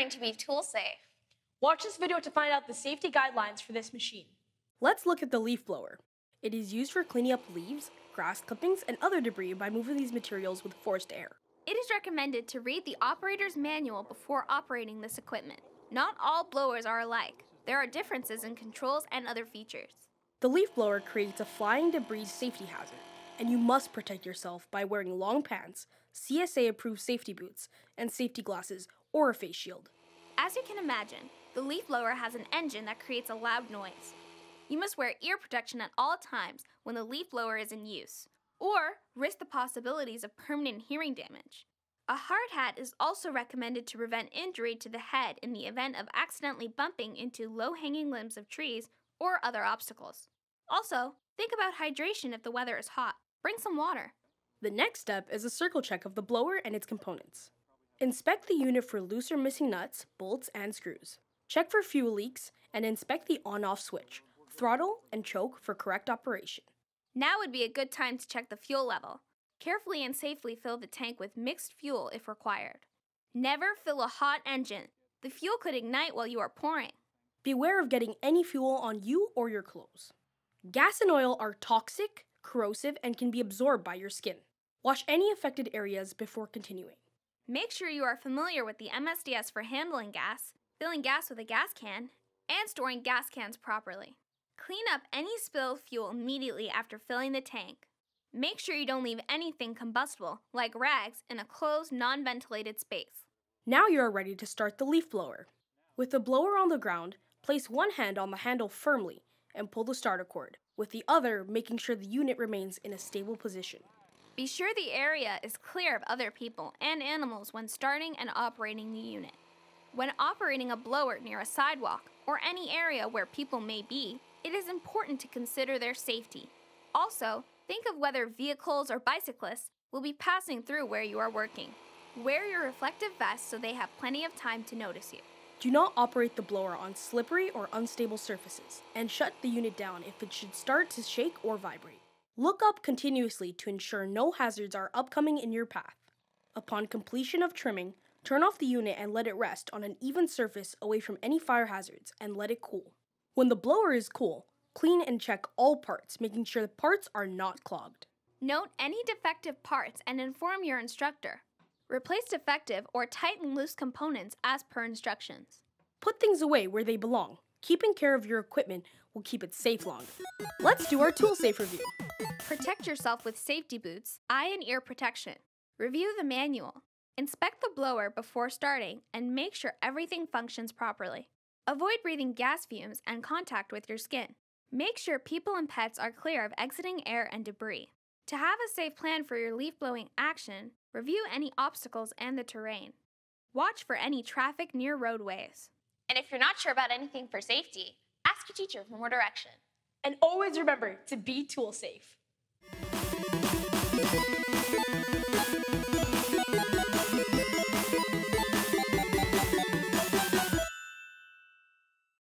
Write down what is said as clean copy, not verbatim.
learning to be tool-safe. Watch this video to find out the safety guidelines for this machine. Let's look at the leaf blower. It is used for cleaning up leaves, grass clippings, and other debris by moving these materials with forced air. It is recommended to read the operator's manual before operating this equipment. Not all blowers are alike. There are differences in controls and other features. The leaf blower creates a flying debris safety hazard, and you must protect yourself by wearing long pants, CSA-approved safety boots, and safety glasses or a face shield. As you can imagine, the leaf blower has an engine that creates a loud noise. You must wear ear protection at all times when the leaf blower is in use, or risk the possibilities of permanent hearing damage. A hard hat is also recommended to prevent injury to the head in the event of accidentally bumping into low-hanging limbs of trees or other obstacles. Also, think about hydration if the weather is hot. Bring some water. The next step is a circle check of the blower and its components. Inspect the unit for loose or missing nuts, bolts, and screws. Check for fuel leaks and inspect the on-off switch, throttle, and choke for correct operation. Now would be a good time to check the fuel level. Carefully and safely fill the tank with mixed fuel if required. Never fill a hot engine. The fuel could ignite while you are pouring. Beware of getting any fuel on you or your clothes. Gas and oil are toxic, corrosive, and can be absorbed by your skin. Wash any affected areas before continuing. Make sure you are familiar with the MSDS for handling gas, filling gas with a gas can, and storing gas cans properly. Clean up any spilled fuel immediately after filling the tank. Make sure you don't leave anything combustible, like rags, in a closed, non-ventilated space. Now you are ready to start the leaf blower. With the blower on the ground, place one hand on the handle firmly and pull the starter cord, with the other making sure the unit remains in a stable position. Be sure the area is clear of other people and animals when starting and operating the unit. When operating a blower near a sidewalk or any area where people may be, it is important to consider their safety. Also, think of whether vehicles or bicyclists will be passing through where you are working. Wear your reflective vest so they have plenty of time to notice you. Do not operate the blower on slippery or unstable surfaces, and shut the unit down if it should start to shake or vibrate. Look up continuously to ensure no hazards are upcoming in your path. Upon completion of trimming, turn off the unit and let it rest on an even surface away from any fire hazards and let it cool. When the blower is cool, clean and check all parts, making sure the parts are not clogged. Note any defective parts and inform your instructor. Replace defective or tighten loose components as per instructions. Put things away where they belong. Keeping care of your equipment will keep it safe longer. Let's do our toolSAFE review. Protect yourself with safety boots, eye and ear protection. Review the manual. Inspect the blower before starting and make sure everything functions properly. Avoid breathing gas fumes and contact with your skin. Make sure people and pets are clear of exiting air and debris. To have a safe plan for your leaf blowing action, review any obstacles and the terrain. Watch for any traffic near roadways. And if you're not sure about anything for safety, ask your teacher for more direction. And always remember to be tool safe.